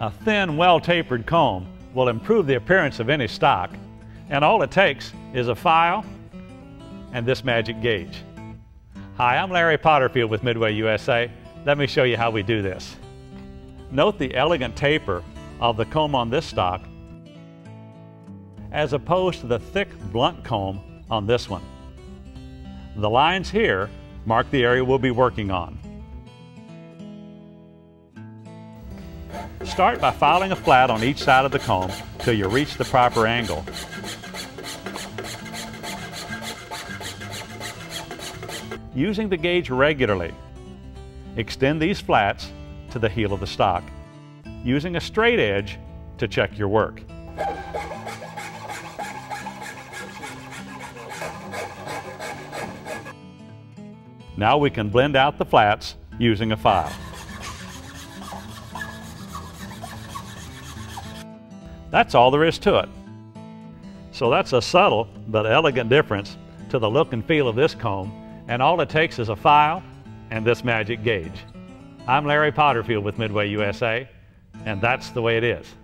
A thin, well-tapered comb will improve the appearance of any stock, and all it takes is a file and this magic gauge. Hi, I'm Larry Potterfield with Midway USA. Let me show you how we do this. Note the elegant taper of the comb on this stock as opposed to the thick, blunt comb on this one. The lines here mark the area we'll be working on. Start by filing a flat on each side of the comb till you reach the proper angle. Using the gauge regularly, extend these flats to the heel of the stock, using a straight edge to check your work. Now we can blend out the flats using a file. That's all there is to it. So that's a subtle but elegant difference to the look and feel of this comb, and all it takes is a file and this magic gauge. I'm Larry Potterfield with Midway USA, and that's the way it is.